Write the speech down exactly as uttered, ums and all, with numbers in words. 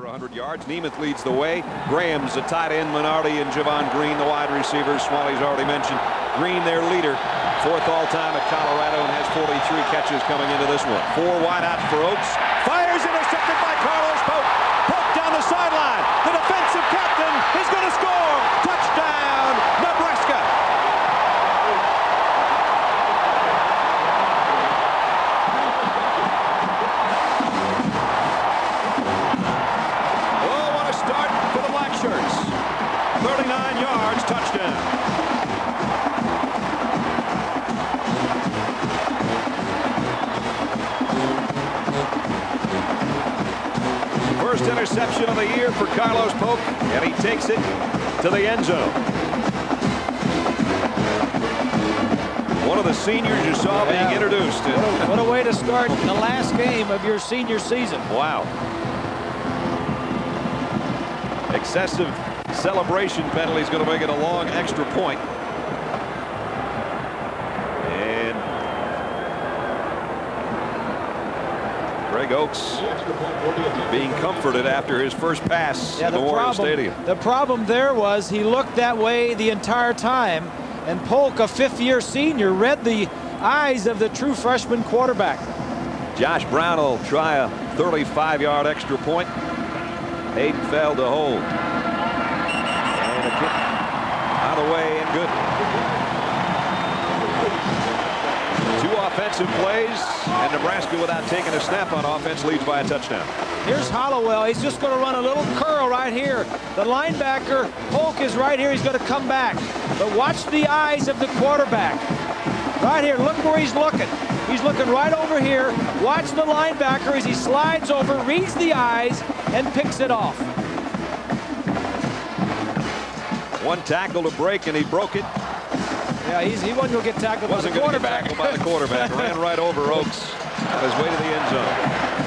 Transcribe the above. over one hundred yards. Nemeth leads the way. Graham's the tight end. Minardi and Javon Green, the wide receivers. Smalley's already mentioned. Green, their leader, fourth all-time at Colorado, and has forty-three catches coming into this one. Four wideouts for Oakes. Fires, intercepted by Carlos Polk. Polk down the sideline. The defensive captain is going to score. Touchdown, Nebraska. thirty-nine yards, touchdown. First interception of the year for Carlos Polk, and he takes it to the end zone. One of the seniors you saw yeah. being introduced. What a, what a way to start the last game of your senior season. Wow. Excessive celebration penalty is going to make it a long extra point. And Greg Oakes being comforted after his first pass yeah, in the, the Warren Stadium. The problem there was he looked that way the entire time, and Polk, a fifth-year senior, read the eyes of the true freshman quarterback. Josh Brown will try a thirty-five yard extra point. Aiden fell to hold. And a kick out of the way and good. Two offensive plays, and Nebraska, without taking a snap on offense, leads by a touchdown. Here's Hollowell. He's just going to run a little curl right here. The linebacker, Polk, is right here. He's going to come back. But watch the eyes of the quarterback. Right here. Look where he's looking. He's looking right over here. Watch the linebacker as he slides over, reads the eyes, and picks it off. One tackle to break, and he broke it. Yeah, he's, he wasn't going to get tackled by the quarterback. Wasn't going to get tackled by the quarterback. Ran right over Oakes on his way to the end zone.